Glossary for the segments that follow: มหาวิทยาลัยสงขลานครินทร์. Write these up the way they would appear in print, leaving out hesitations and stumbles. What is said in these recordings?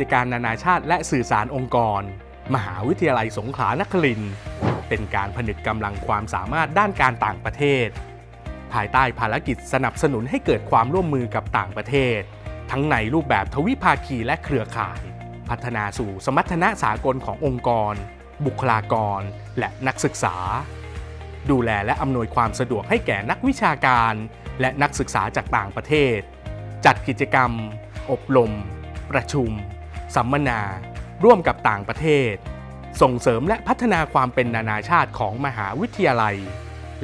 จการนานาชาติและสื่อสารองค์กรมหาวิทยาลัยสงขลานครินทร์เป็นการผนึกกำลังความสามารถด้านการต่างประเทศภายใต้ภารกิจสนับสนุนให้เกิดความร่วมมือกับต่างประเทศทั้งในรูปแบบทวิภาคีและเครือข่ายพัฒนาสู่สมรรถนะสากลขององค์กรบุคลากรและนักศึกษาดูแลและอำนวยความสะดวกให้แก่นักวิชาการและนักศึกษาจากต่างประเทศจัดกิจกรรมอบรมประชุมสัมมนาร่วมกับต่างประเทศส่งเสริมและพัฒนาความเป็นนานาชาติของมหาวิทยาลัย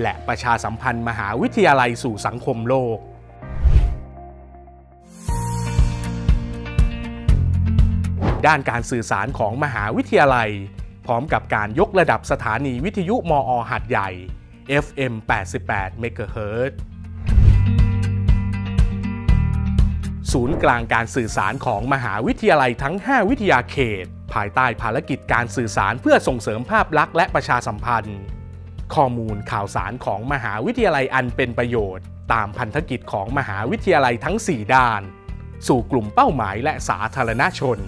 และประชาสัมพันธ์มหาวิทยาลัยสู่สังคมโลกด้านการสื่อสารของมหาวิทยาลัยพร้อมกับการยกระดับสถานีวิทยุมอ.หาดใหญ่ FM 88 เมกะเฮิรตซ์ศูนย์กลางการสื่อสารของมหาวิทยาลัยทั้ง5วิทยาเขตภายใต้ภารกิจการสื่อสารเพื่อส่งเสริมภาพลักษณ์และประชาสัมพันธ์ข้อมูลข่าวสารของมหาวิทยาลัยอันเป็นประโยชน์ตามพันธกิจของมหาวิทยาลัยทั้ง4ด้านสู่กลุ่มเป้าหมายและสาธารณชน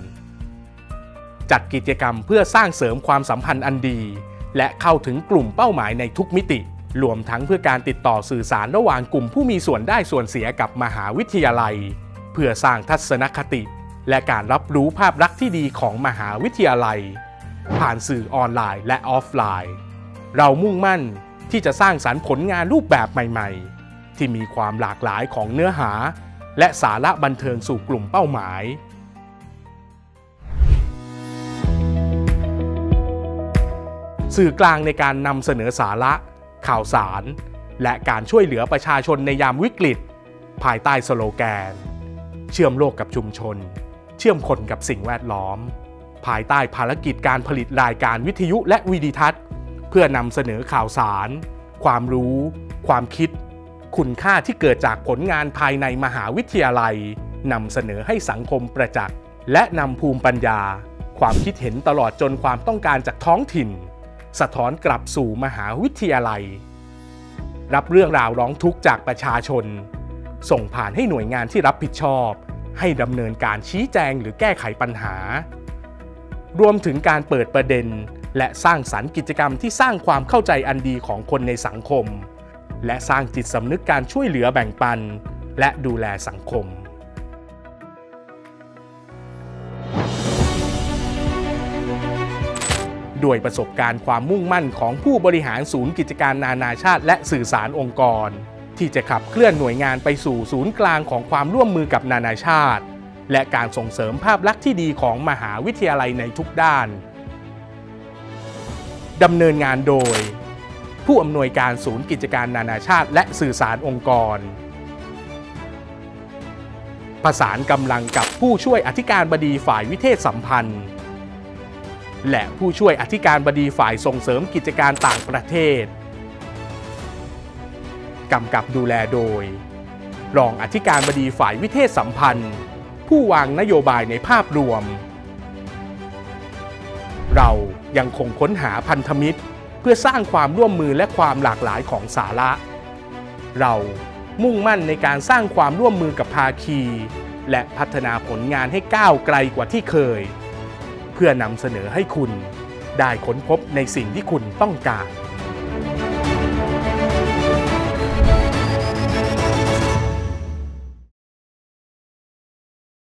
จัดกิจกรรมเพื่อสร้างเสริมความสัมพันธ์อันดีและเข้าถึงกลุ่มเป้าหมายในทุกมิติรวมทั้งเพื่อการติดต่อสื่อสารระหว่างกลุ่มผู้มีส่วนได้ส่วนเสียกับมหาวิทยาลัยเพื่อสร้างทัศนคติและการรับรู้ภาพลักษณ์ที่ดีของมหาวิทยาลัยผ่านสื่อออนไลน์และออฟไลน์เรามุ่งมั่นที่จะสร้างสรรค์ผลงานรูปแบบใหม่ๆที่มีความหลากหลายของเนื้อหาและสาระบันเทิงสู่กลุ่มเป้าหมายสื่อกลางในการนำเสนอสาระข่าวสารและการช่วยเหลือประชาชนในยามวิกฤตภายใต้สโลแกนเชื่อมโลกกับชุมชนเชื่อมคนกับสิ่งแวดล้อมภายใต้ภารกิจการผลิตรายการวิทยุและวิดิทัศน์เพื่อนำเสนอข่าวสารความรู้ความคิดคุณค่าที่เกิดจากผลงานภายในมหาวิทยาลัยนำเสนอให้สังคมประจักษ์และนำภูมิปัญญาความคิดเห็นตลอดจนความต้องการจากท้องถิ่นสะท้อนกลับสู่มหาวิทยาลัยรับเรื่องราวร้องทุกข์จากประชาชนส่งผ่านให้หน่วยงานที่รับผิดชอบให้ดำเนินการชี้แจงหรือแก้ไขปัญหารวมถึงการเปิดประเด็นและสร้างสรรค์กิจกรรมที่สร้างความเข้าใจอันดีของคนในสังคมและสร้างจิตสำนึกการช่วยเหลือแบ่งปันและดูแลสังคมด้วยประสบการณ์ความมุ่งมั่นของผู้บริหารศูนย์กิจการนานาชาติและสื่อสารองค์กรที่จะขับเคลื่อนหน่วยงานไปสู่ศูนย์กลางของความร่วมมือกับนานาชาติและการส่งเสริมภาพลักษณ์ที่ดีของมหาวิทยาลัยในทุกด้านดำเนินงานโดยผู้อำนวยการศูนย์กิจการนานาชาติและสื่อสารองค์กรประสานกำลังกับผู้ช่วยอธิการบดีฝ่ายวิเทศสัมพันธ์และผู้ช่วยอธิการบดีฝ่ายส่งเสริมกิจการต่างประเทศกำกับดูแลโดยรองอธิการบดีฝ่ายวิเทศสัมพันธ์ผู้วางนโยบายในภาพรวมเรายังคงค้นหาพันธมิตรเพื่อสร้างความร่วมมือและความหลากหลายของสาระเรามุ่งมั่นในการสร้างความร่วมมือกับภาคีและพัฒนาผลงานให้ก้าวไกลกว่าที่เคยเพื่อนำเสนอให้คุณได้ค้นพบในสิ่งที่คุณต้องการ